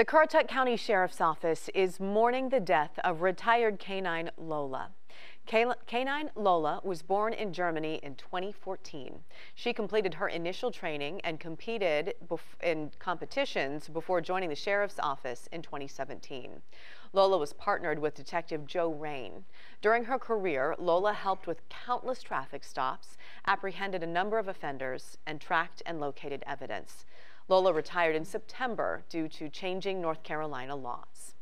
The Currituck County Sheriff's Office is mourning the death of retired canine Lola. Canine Lola was born in Germany in 2014. She completed her initial training and competed in competitions before joining the Sheriff's Office in 2017. Lola was partnered with Detective Joe Rain. During her career, Lola helped with countless traffic stops, apprehended a number of offenders, and tracked and located evidence. Lola retired in September due to changing North Carolina laws.